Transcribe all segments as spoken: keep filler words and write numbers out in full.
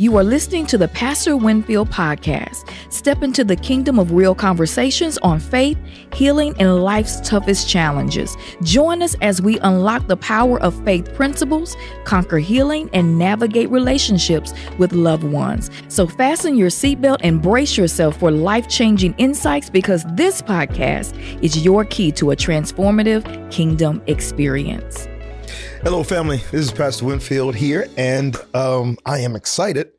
You are listening to the Pastor Winfield Podcast. Step into the kingdom of real conversations on faith, healing, and life's toughest challenges. Join us as we unlock the power of faith principles, conquer healing, and navigate relationships with loved ones. So fasten your seatbelt and brace yourself for life-changing insights, because this podcast is your key to a transformative kingdom experience. Hello, family. This is Pastor Winfield here, and um, I am excited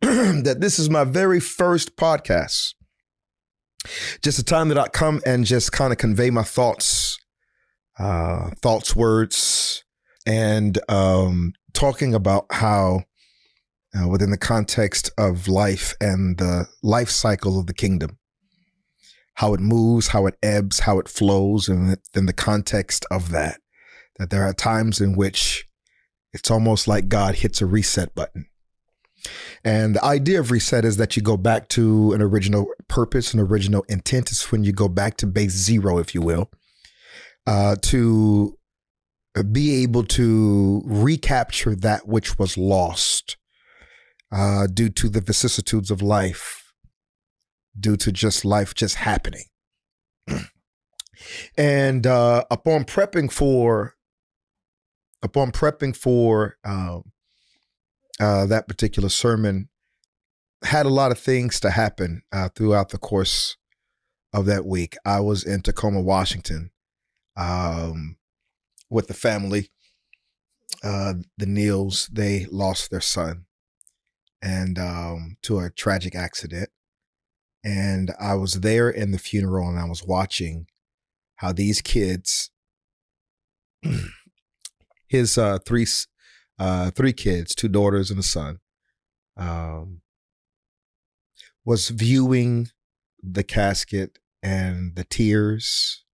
that this is my very first podcast. Just a time that I come and just kind of convey my thoughts, uh, thoughts, words, and um, talking about how uh, within the context of life and the life cycle of the kingdom, how it moves, how it ebbs, how it flows, and in the context of that. That there are times in which it's almost like God hits a reset button. And the idea of reset is that you go back to an original purpose, an original intent. It's when you go back to base zero, if you will, uh, to be able to recapture that which was lost uh, due to the vicissitudes of life, due to just life just happening. And uh, upon prepping for Upon prepping for um, uh, that particular sermon, had a lot of things to happen uh, throughout the course of that week. I was in Tacoma, Washington, um, with the family, uh, the Neals. They lost their son, and um, to a tragic accident. And I was there in the funeral, and I was watching how these kids. His uh, three uh, three kids, two daughters and a son, um, was viewing the casket and the tears,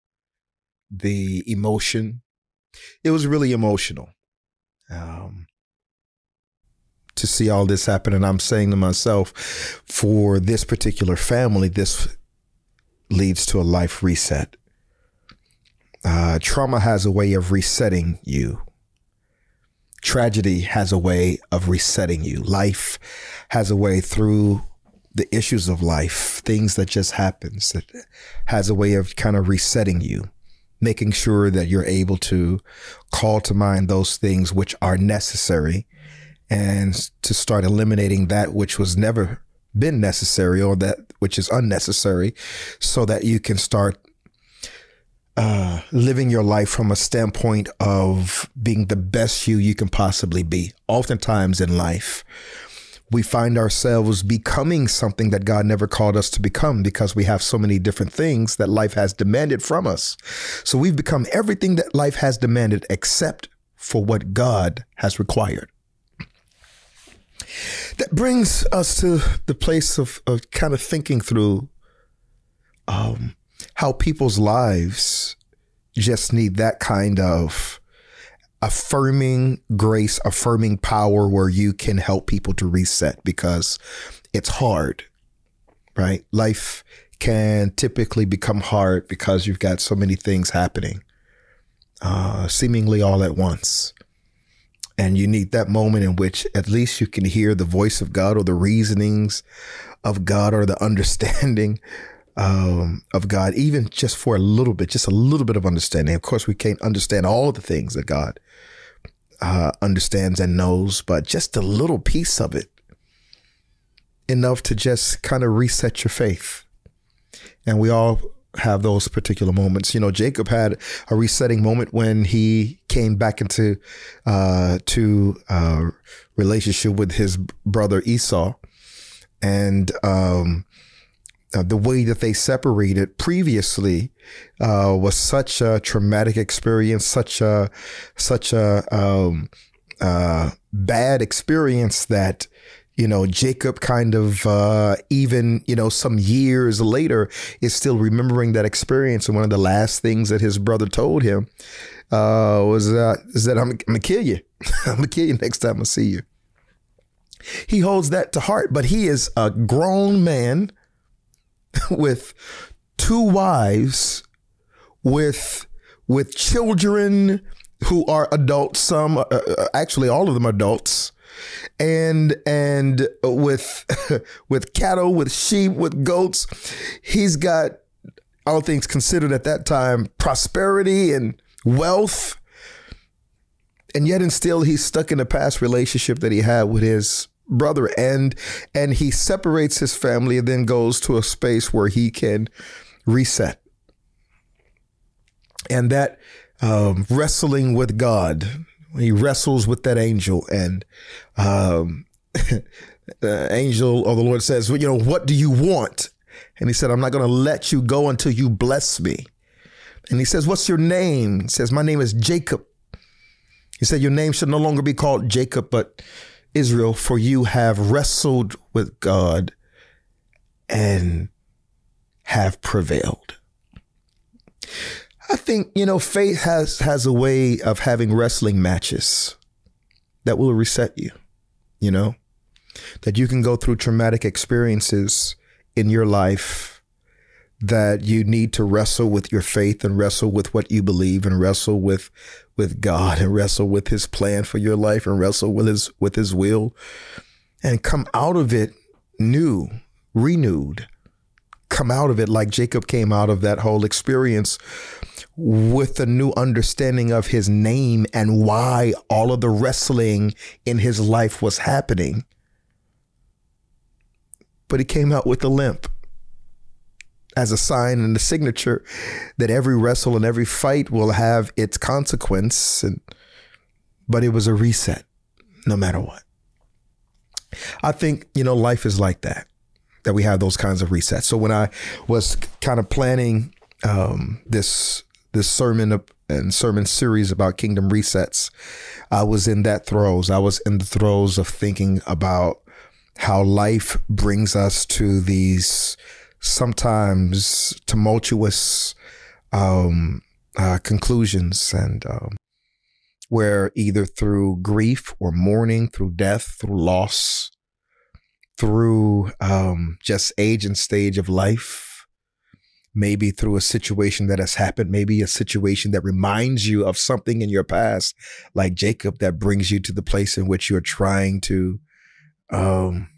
the emotion. It was really emotional um, to see all this happen. And I'm saying to myself, for this particular family, this leads to a life reset. Uh, trauma has a way of resetting you. Tragedy has a way of resetting you. Life has a way through the issues of life, things that just happens, that has a way of kind of resetting you, making sure that you're able to call to mind those things which are necessary and to start eliminating that which was never been necessary or that which is unnecessary, so that you can start Uh, living your life from a standpoint of being the best you you can possibly be. Oftentimes in life, we find ourselves becoming something that God never called us to become, because we have so many different things that life has demanded from us. So we've become everything that life has demanded except for what God has required. That brings us to the place of, of kind of thinking through um, how people's lives just need that kind of affirming grace, affirming power, where you can help people to reset, because it's hard, right? Life can typically become hard because you've got so many things happening, uh, seemingly all at once. And you need that moment in which at least you can hear the voice of God, or the reasonings of God, or the understanding Um, of God, even just for a little bit, just a little bit of understanding. Of course, we can't understand all of the things that God uh, understands and knows, but just a little piece of it, enough to just kind of reset your faith. And we all have those particular moments. You know, Jacob had a resetting moment when he came back into uh, to uh, relationship with his brother Esau, and um, Uh, the way that they separated previously uh, was such a traumatic experience, such a such a um, uh, bad experience that, you know, Jacob kind of uh, even, you know, some years later is still remembering that experience. And one of the last things that his brother told him uh, was uh, is that I'm, I'm gonna kill you. I'm gonna kill you next time I see you. He holds that to heart, but he is a grown man with two wives, with with children who are adults, some uh, actually all of them adults, and and with with cattle, with sheep, with goats. He's got, all things considered at that time, prosperity and wealth. And yet and still he's stuck in a past relationship that he had with his brother, and and he separates his family and then goes to a space where he can reset. And that um, wrestling with God, he wrestles with that angel, and um, the angel of the Lord says, well, you know, what do you want? And he said, I'm not going to let you go until you bless me. And he says, what's your name? He says, my name is Jacob. He said, your name should no longer be called Jacob, but Israel, for you have wrestled with God and have prevailed. I think, you know, faith has has a way of having wrestling matches that will reset you, you know, that you can go through traumatic experiences in your life that you need to wrestle with your faith and wrestle with what you believe and wrestle with with God and wrestle with his plan for your life and wrestle with his with his will and come out of it new, renewed. Come out of it like Jacob came out of that whole experience, with a new understanding of his name and why all of the wrestling in his life was happening. But he came out with a limp as a sign and a signature that every wrestle and every fight will have its consequence. And, but it was a reset no matter what. I think, you know, life is like that. that we have those kinds of resets. So when I was kind of planning um, this this sermon and sermon series about kingdom resets, I was in that throes. I was in the throes of thinking about how life brings us to these sometimes tumultuous um, uh, conclusions, and um, where either through grief or mourning, through death, through loss, through um, just age and stage of life, maybe through a situation that has happened, maybe a situation that reminds you of something in your past, like Jacob, that brings you to the place in which you're trying to um,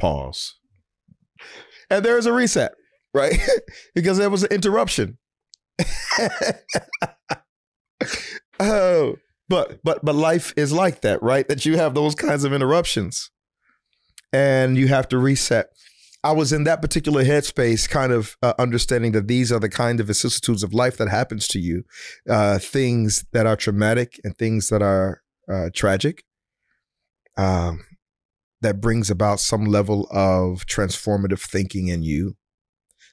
pause. And there is a reset, right? Because there was an interruption. oh, but, but, but life is like that, right? That you have those kinds of interruptions. And you have to reset. I was in that particular headspace, kind of uh, understanding that these are the kind of vicissitudes of life that happens to you, uh, things that are traumatic and things that are uh, tragic, um, that brings about some level of transformative thinking in you,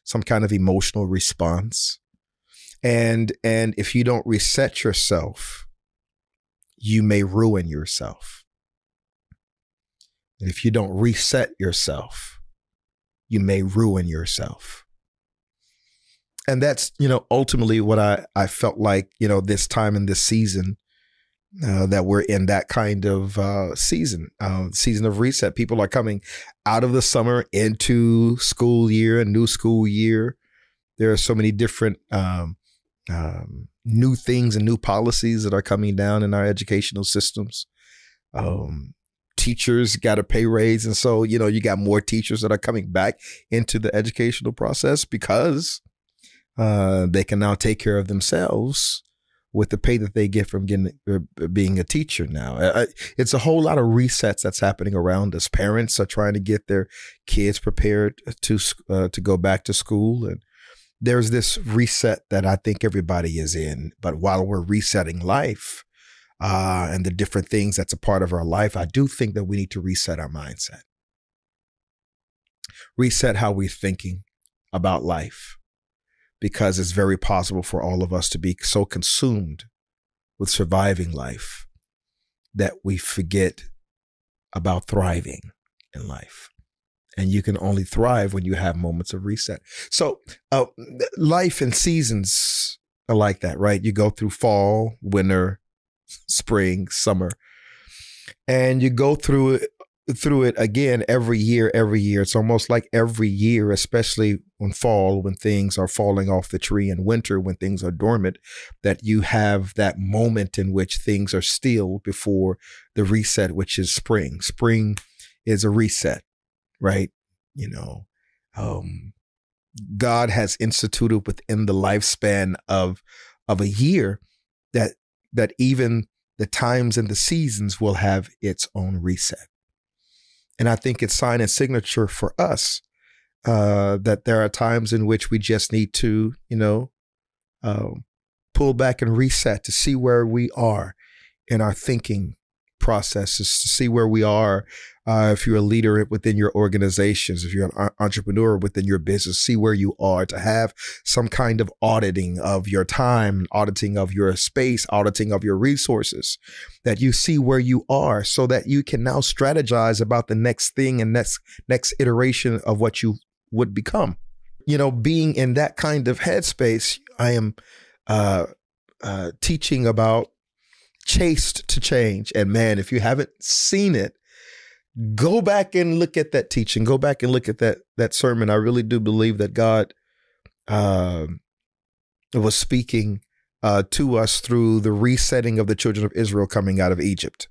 some kind of emotional response. And, and if you don't reset yourself, you may ruin yourself. And if you don't reset yourself, you may ruin yourself. And that's, you know, ultimately what I, I felt like, you know, this time in this season, uh, that we're in that kind of uh, season, uh, season of reset. People are coming out of the summer into school year, a new school year. There are so many different um, um, new things and new policies that are coming down in our educational systems. Um Teachers got a pay raise. And so, you know, you got more teachers that are coming back into the educational process because uh, they can now take care of themselves with the pay that they get from getting, being a teacher now. It's a whole lot of resets that's happening around us. Parents are trying to get their kids prepared to uh, to go back to school. And there's this reset that I think everybody is in. But while we're resetting life, Uh, and the different things that's a part of our life, I do think that we need to reset our mindset, reset how we're thinking about life, because it's very possible for all of us to be so consumed with surviving life that we forget about thriving in life. And you can only thrive when you have moments of reset. So uh, life and seasons are like that, right? You go through fall, winter, spring, summer, and you go through through it again every year, every year. It's almost like every year, especially in fall when things are falling off the tree, and winter when things are dormant, that you have that moment in which things are still before the reset, which is spring. Spring is a reset, right? You know, um, God has instituted within the lifespan of of a year that that even the times and the seasons will have its own reset. And I think it's sign and signature for us uh, that there are times in which we just need to, you know, uh, pull back and reset to see where we are in our thinking processes, to see where we are. Uh, if you're a leader within your organizations, if you're an entrepreneur within your business, see where you are, to have some kind of auditing of your time, auditing of your space, auditing of your resources, that you see where you are so that you can now strategize about the next thing and next, next iteration of what you would become. You know, being in that kind of headspace, I am uh, uh, teaching about Chased to Change. And man, if you haven't seen it, go back and look at that teaching. Go back and look at that that sermon. I really do believe that God uh, was speaking uh, to us through the resetting of the children of Israel coming out of Egypt.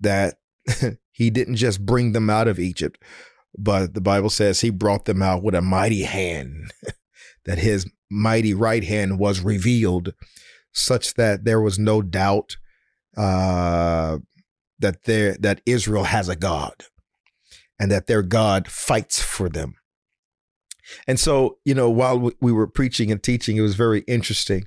That he didn't just bring them out of Egypt, but the Bible says he brought them out with a mighty hand, that his mighty right hand was revealed, such that there was no doubt uh that there that Israel has a God, and that their God fights for them. And so, you know, while we were preaching and teaching, it was very interesting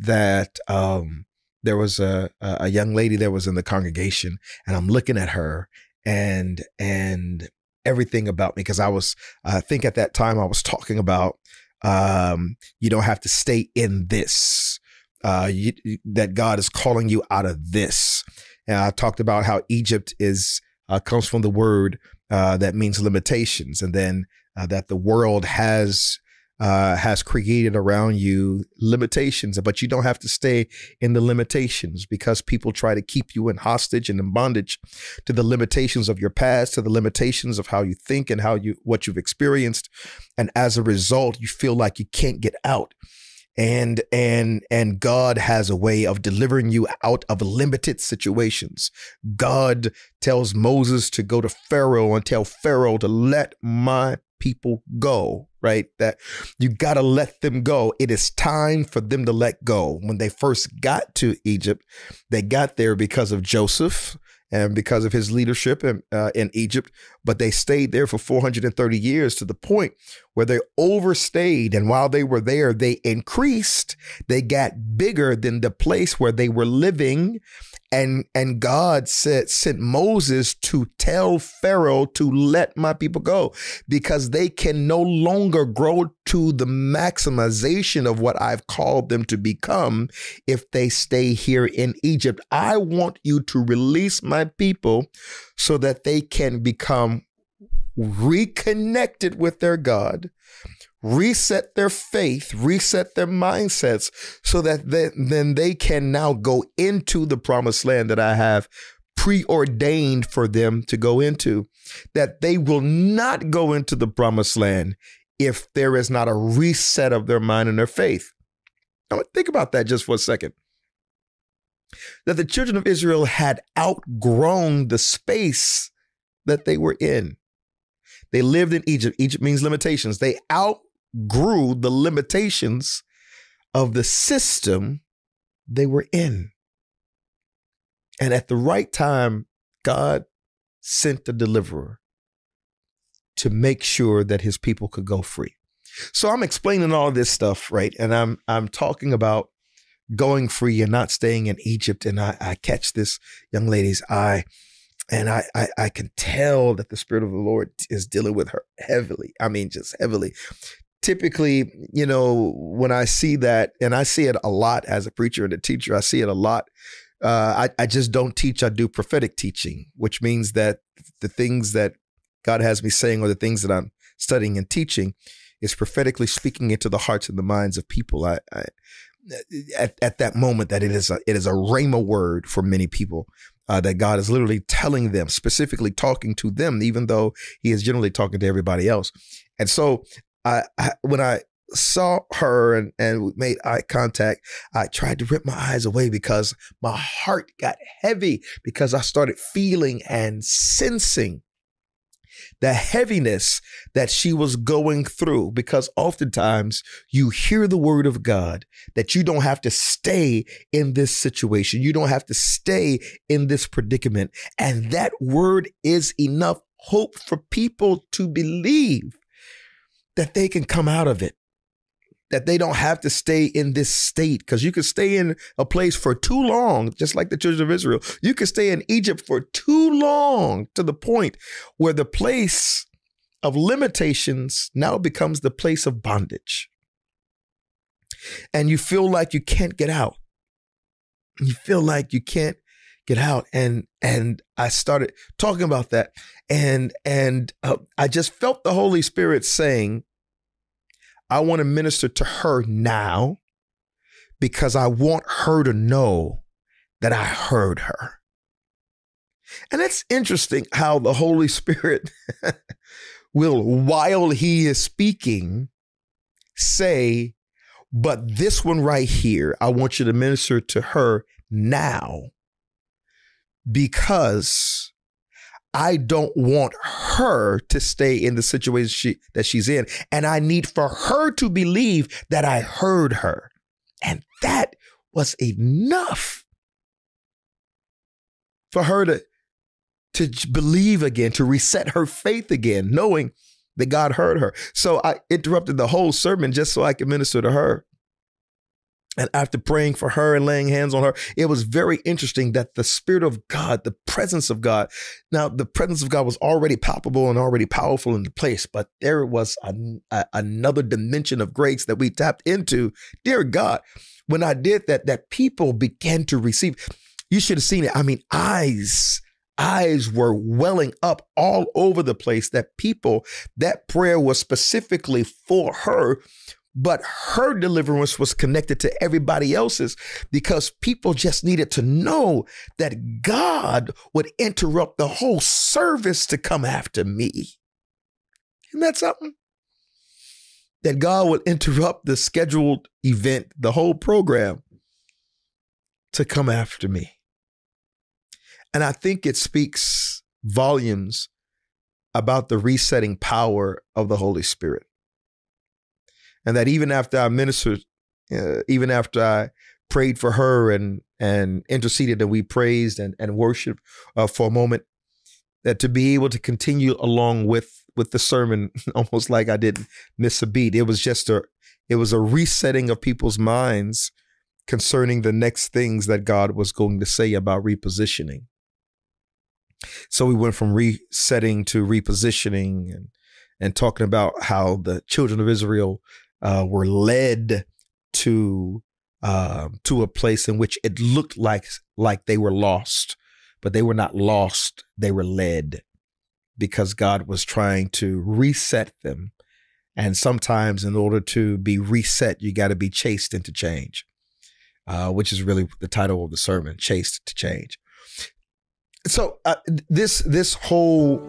that um, there was a, a young lady that was in the congregation, and I'm looking at her and and everything about me, because I was, I think at that time I was talking about, um, you don't have to stay in this, uh, you, that God is calling you out of this. And I talked about how Egypt is uh, comes from the word uh, that means limitations, and then uh, that the world has uh, has created around you limitations, but you don't have to stay in the limitations, because people try to keep you in hostage and in bondage to the limitations of your past, to the limitations of how you think and how you what you've experienced, and as a result, you feel like you can't get out. And and and God has a way of delivering you out of limited situations. God tells Moses to go to Pharaoh and tell Pharaoh to let my people go, right? That you got to let them go. It is time for them to let go. When they first got to Egypt, they got there because of Joseph and because of his leadership in, uh, in Egypt, but they stayed there for four hundred thirty years, to the point where they overstayed. And while they were there, they increased, they got bigger than the place where they were living. And, and God said, sent Moses to tell Pharaoh to let my people go, because they can no longer grow to the maximization of what I've called them to become if they stay here in Egypt. I want you to release my people so that they can become reconnected with their God, reset their faith, reset their mindsets, so that they, then they can now go into the promised land that I have preordained for them to go into. That they will not go into the promised land if there is not a reset of their mind and their faith. Now, think about that just for a second. That the children of Israel had outgrown the space that they were in. They lived in Egypt. Egypt means limitations. They outgrew the limitations of the system they were in. And at the right time, God sent a deliverer to make sure that his people could go free. So I'm explaining all this stuff, right? And I'm I'm talking about going free and not staying in Egypt. And I, I catch this young lady's eye. And I, I I can tell that the Spirit of the Lord is dealing with her heavily. I mean, just heavily. Typically, you know, when I see that, and I see it a lot as a preacher and a teacher, I see it a lot. Uh, I, I just don't teach. I do prophetic teaching, which means that the things that God has me saying, or the things that I'm studying and teaching, is prophetically speaking into the hearts and the minds of people. I, I at, at that moment, that it is a, it is a rhema word for many people. uh, that God is literally telling them, specifically talking to them, even though he is generally talking to everybody else. And so I, I when I saw her and, and made eye contact, I tried to rip my eyes away because my heart got heavy, because I started feeling and sensing the heaviness that she was going through. Because oftentimes you hear the word of God that you don't have to stay in this situation. You don't have to stay in this predicament. And that word is enough hope for people to believe that they can come out of it, that they don't have to stay in this state. Because you could stay in a place for too long, just like the children of Israel. You could stay in Egypt for too long, to the point where the place of limitations now becomes the place of bondage. And you feel like you can't get out. You feel like you can't get out. And and I started talking about that. And, and uh, I just felt the Holy Spirit saying, I want to minister to her now because I want her to know that I heard her. And it's interesting how the Holy Spirit will, while he is speaking, say, but this one right here, I want you to minister to her now because I don't want her to stay in the situation she, that she's in. And I need for her to believe that I heard her. And that was enough for her to, to believe again, to reset her faith again, knowing that God heard her. So I interrupted the whole sermon just so I could minister to her. And after praying for her and laying hands on her, it was very interesting that the Spirit of God, the presence of God, now the presence of God was already palpable and already powerful in the place, but there was a, a, another dimension of grace that we tapped into. Dear God, when I did that, that people began to receive. You should have seen it. I mean, eyes, eyes were welling up all over the place, that people, that prayer was specifically for her. But her deliverance was connected to everybody else's, because people just needed to know that God would interrupt the whole service to come after me. Isn't that something? That God would interrupt the scheduled event, the whole program, to come after me. And I think it speaks volumes about the resetting power of the Holy Spirit. And that even after I ministered, uh, even after I prayed for her and and interceded, and we praised and, and worshiped uh, for a moment, that to be able to continue along with with the sermon, almost like I didn't miss a beat. It was just a, it was a resetting of people's minds concerning the next things that God was going to say about repositioning. So we went from resetting to repositioning, and and talking about how the children of Israel Uh, were led to uh, to a place in which it looked like like they were lost, but they were not lost. They were led because God was trying to reset them. And sometimes in order to be reset, you got to be chased into change, uh, which is really the title of the sermon, Chased to Change. So uh, this this whole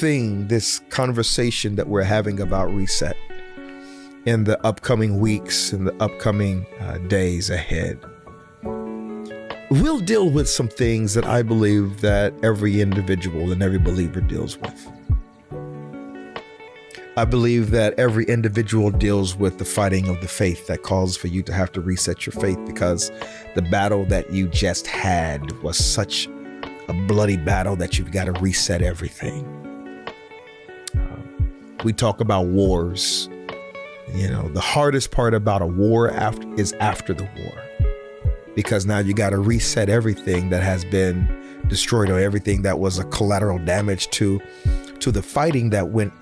thing, this conversation that we're having about reset, in the upcoming weeks, in the upcoming uh, days ahead, we'll deal with some things that I believe that every individual and every believer deals with. I believe that every individual deals with the fighting of the faith that calls for you to have to reset your faith, because the battle that you just had was such a bloody battle that you've got to reset everything. Um, we talk about wars. You know, the hardest part about a war after is after the war, because now you got to reset everything that has been destroyed, or everything that was a collateral damage to to the fighting that went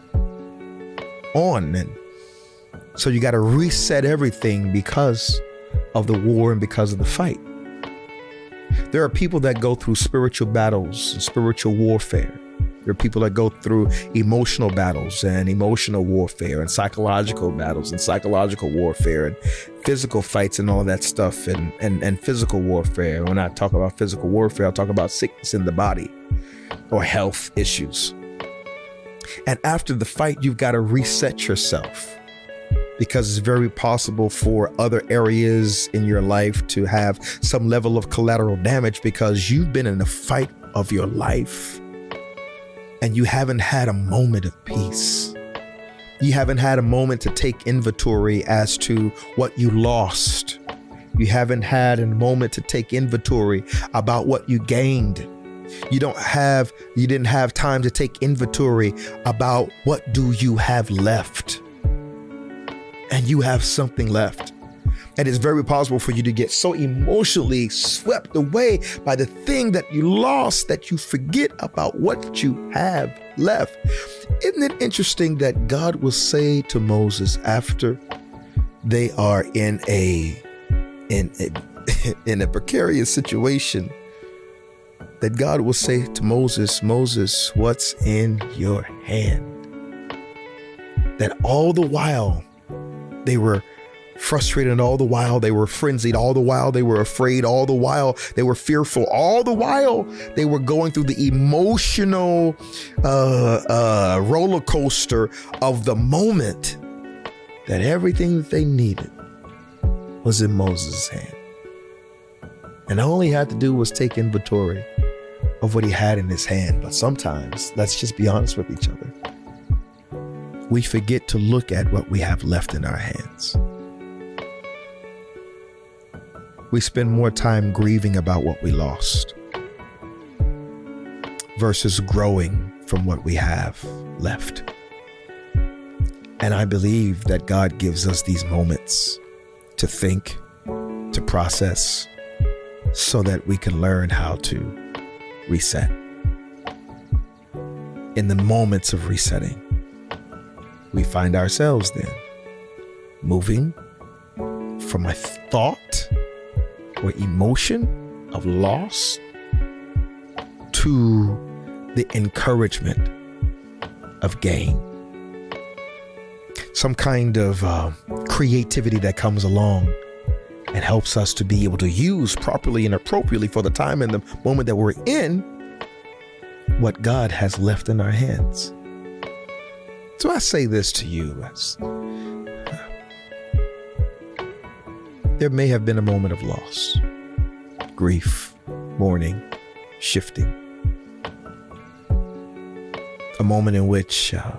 on. And so you got to reset everything because of the war and because of the fight. There are people that go through spiritual battles and spiritual warfare There are people that go through emotional battles and emotional warfare and psychological battles and psychological warfare and physical fights and all that stuff and, and, and physical warfare. When I talk about physical warfare, I'll talk about sickness in the body or health issues. And after the fight, you've got to reset yourself, because it's very possible for other areas in your life to have some level of collateral damage because you've been in the fight of your life and you haven't had a moment of peace. You haven't had a moment to take inventory as to what you lost. You haven't had a moment to take inventory about what you gained. You don't have, you didn't have time to take inventory about what do you have left. And you have something left. And it's very possible for you to get so emotionally swept away by the thing that you lost that you forget about what you have left. Isn't it interesting that God will say to Moses after they are in a in a, in a precarious situation, that God will say to Moses, Moses, what's in your hand? That all the while they were frustrated, and all the while they were frenzied, all the while they were afraid, all the while they were fearful, all the while they were going through the emotional uh, uh, roller coaster of the moment, that everything that they needed was in Moses' hand. And all he had to do was take inventory of what he had in his hand. But sometimes, let's just be honest with each other, we forget to look at what we have left in our hands. We spend more time grieving about what we lost versus growing from what we have left. And I believe that God gives us these moments to think, to process, so that we can learn how to reset. In the moments of resetting, we find ourselves then moving from a thought or emotion of loss to the encouragement of gain. Some kind of uh, creativity that comes along and helps us to be able to use properly and appropriately for the time and the moment that we're in what God has left in our hands. So I say this to you, as there may have been a moment of loss, grief, mourning, shifting, a moment in which uh,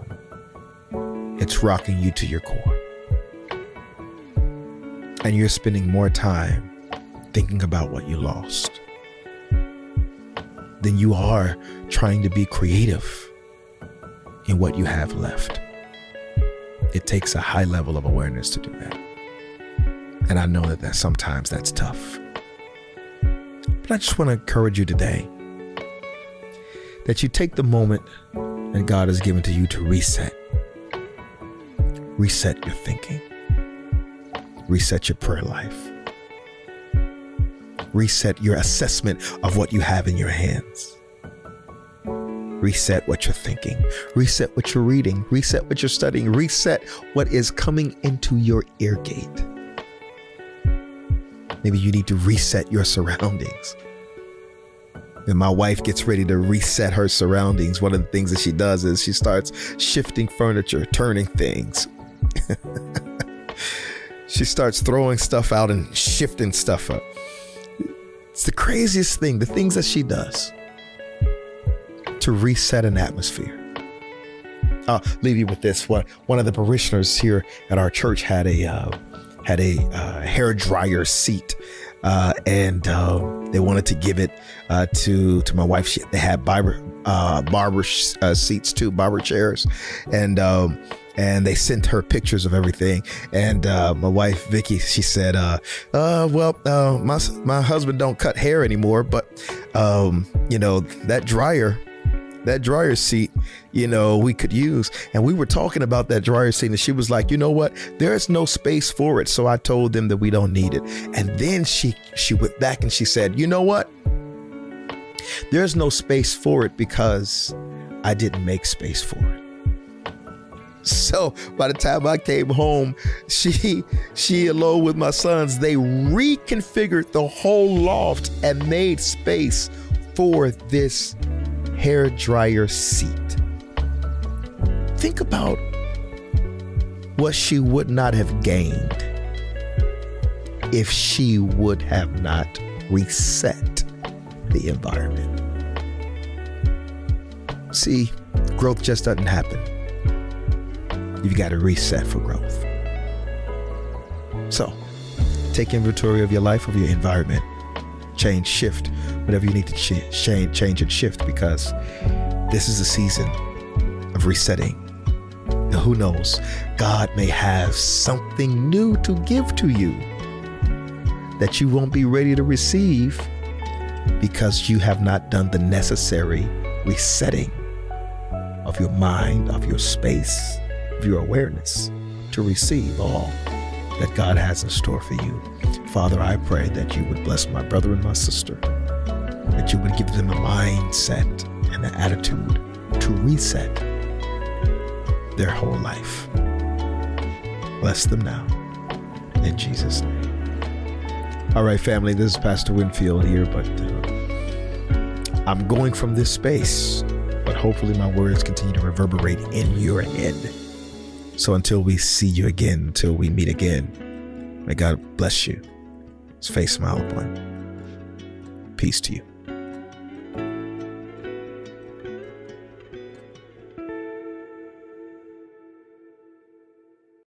it's rocking you to your core. And you're spending more time thinking about what you lost than you are trying to be creative in what you have left. It takes a high level of awareness to do that. And I know that, that sometimes that's tough. But I just want to encourage you today that you take the moment that God has given to you to reset. Reset your thinking. Reset your prayer life. Reset your assessment of what you have in your hands. Reset what you're thinking. Reset what you're reading. Reset what you're studying. Reset what is coming into your ear gate. Maybe you need to reset your surroundings. When my wife gets ready to reset her surroundings, one of the things that she does is she starts shifting furniture, turning things. She starts throwing stuff out and shifting stuff up. It's the craziest thing, the things that she does to reset an atmosphere. I'll leave you with this. One, one of the parishioners here at our church had a uh, had a uh, hair dryer seat, uh, and uh, they wanted to give it uh, to to my wife. She, they had barber uh, barber uh, seats too, barber chairs, and um, and they sent her pictures of everything. And uh, my wife Vicky, she said, uh, uh, "Well, uh, my my husband don't cut hair anymore, but um, you know that dryer." That dryer seat, you know, we could use. And we were talking about that dryer seat, and she was like, you know what? There is no space for it. So I told them that we don't need it. And then she she went back and she said, you know what? There's no space for it because I didn't make space for it. So by the time I came home, she, she alone with my sons, they reconfigured the whole loft and made space for this hairdryer seat. Think about what she would not have gained if she would have not reset the environment. See, growth just doesn't happen. You've got to reset for growth. So, take inventory of your life, of your environment. Change, shift, whatever you need to ch change, change and shift, because this is a season of resetting. Now, who knows? God may have something new to give to you that you won't be ready to receive because you have not done the necessary resetting of your mind, of your space, of your awareness to receive all that God has in store for you. Father, I pray that you would bless my brother and my sister, that you would give them a mindset and an attitude to reset their whole life. Bless them now, in Jesus' name. All right, family, this is Pastor Winfield here, but uh, I'm going from this space, but hopefully my words continue to reverberate in your head. So until we see you again, until we meet again, may God bless you. His face smile upon you. Peace to you.